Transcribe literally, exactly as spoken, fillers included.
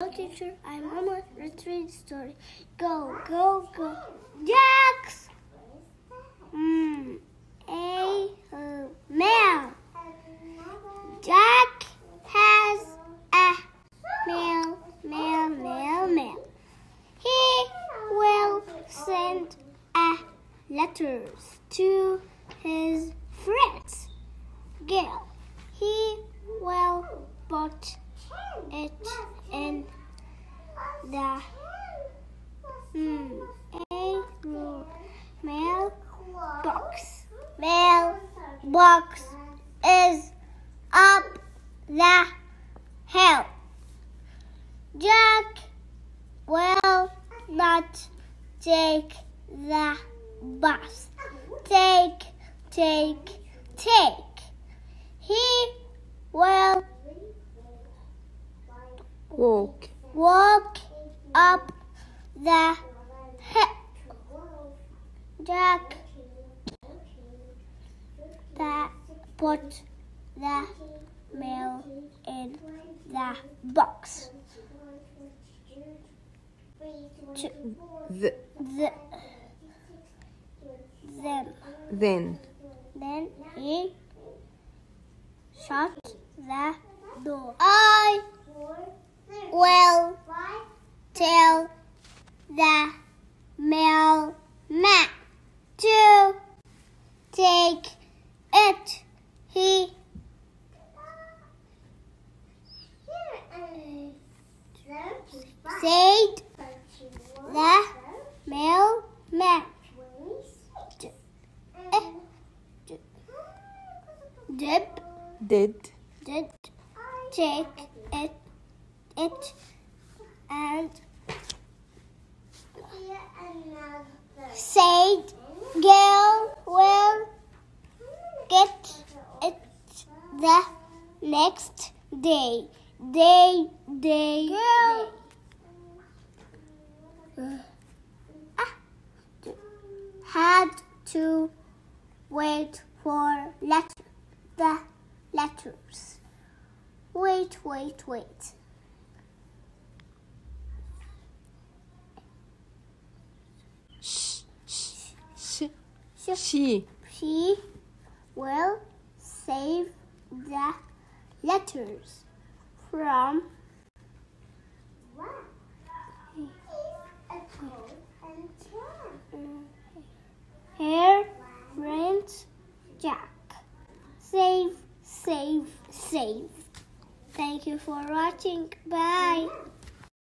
Hello teacher, I'm Mama. Let's read the story. Go, go, go. Ducks! Mm, a uh, male. Duck has a male, male, male, male. He will send a letters to his friends. Girl, he will put it in the mm, a mail box. Mail box is up the hill. Jack will not take the bus. Take, take, take. He will Walk. Walk up the hill. Jack that put the mail in the box. Ch the. The. Then. Then. Then he shut the door. I. Will tell the mailman to take it. He said the mailman did did did take it. It and said girl will get it the next day. Day, day, girl. Day. Uh, had to wait for letter, the letters. Wait, wait, wait. She she will save the letters from her friend Jack. Save, save, save. Thank you for watching. Bye.